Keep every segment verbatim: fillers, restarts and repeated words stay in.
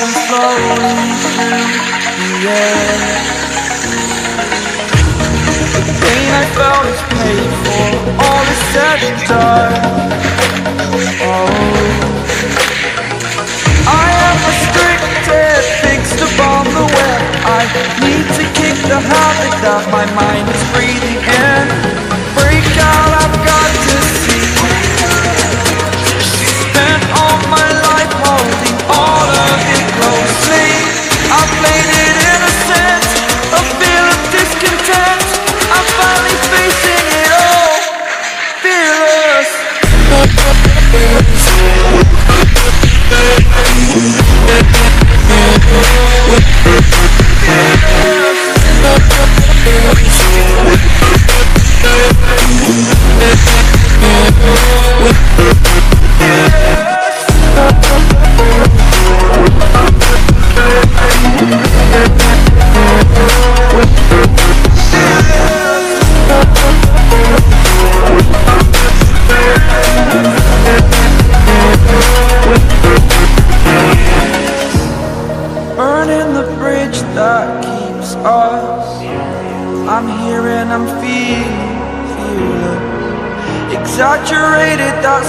and flowing through the air. The pain I felt is paid for, all is said and done. Oh, I am restricted, fixed upon the web. I need to kick the habit that my mind is breathing in. Break out, I've got to see. She spent all my life holding all of it closely. I played it innocent, a feel of discontent. I'm finally facing it all, fearless. I'm here and I'm feeling, feeling exaggerated, that's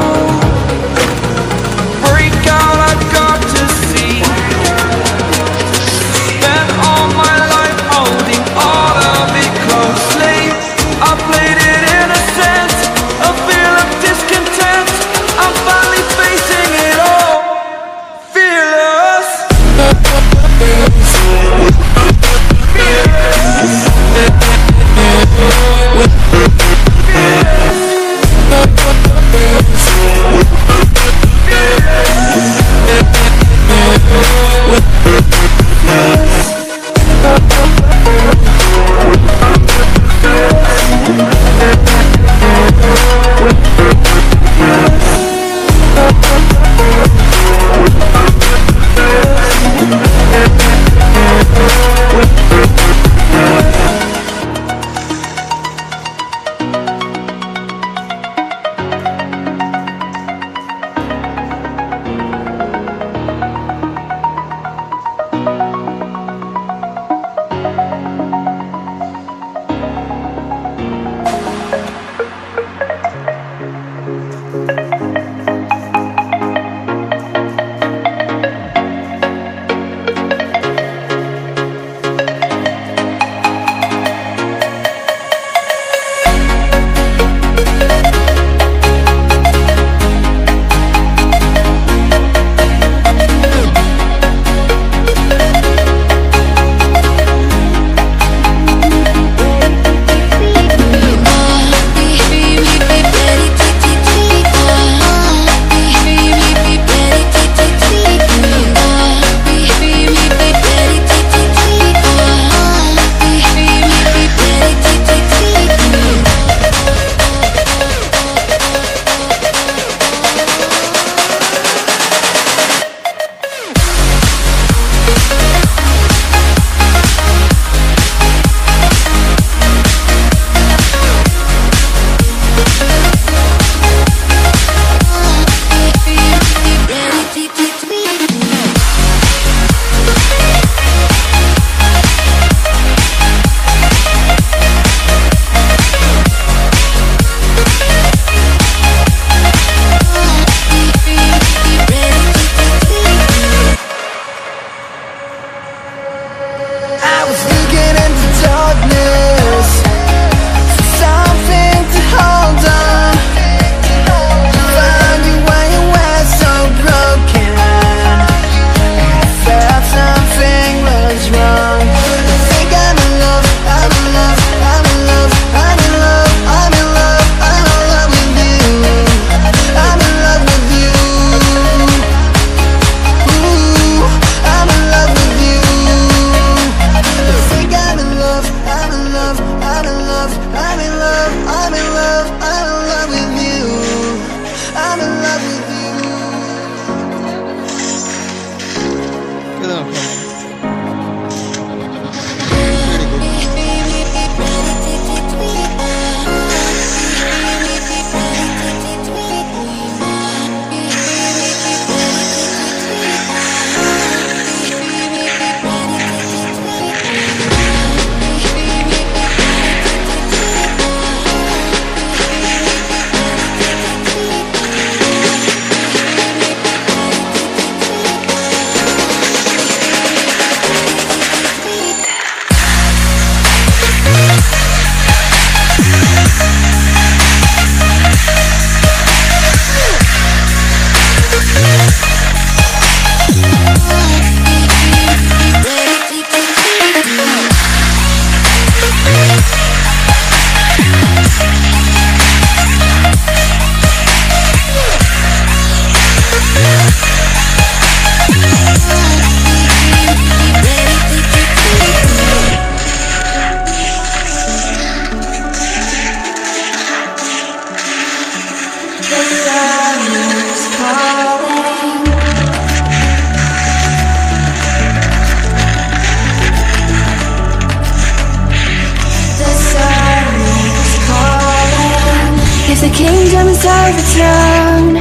the kingdom inside the throne.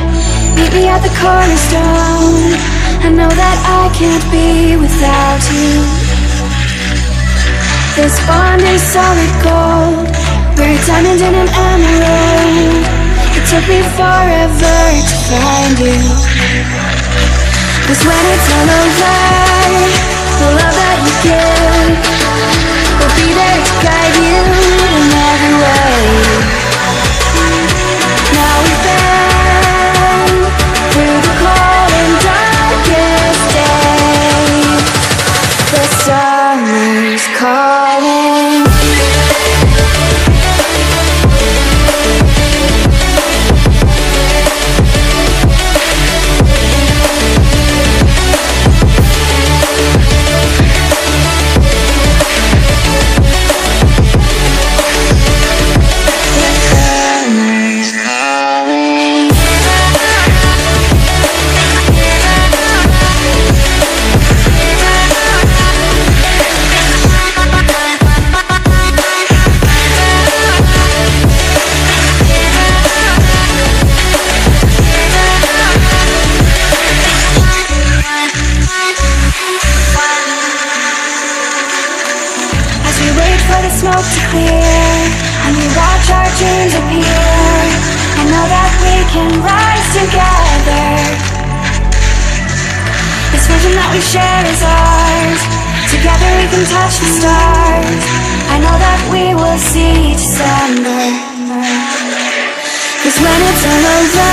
Meet me at the cornerstone. I know that I can't be without you. This bond is solid gold. We're a diamond and an emerald. It took me forever to find you. Cause when it's all over, the love that you give will be there to guide you in every way. Now we bend through the cold and darkest day. The summer's calling. Touch the stars. I know that we will see December. Cause when it's all over,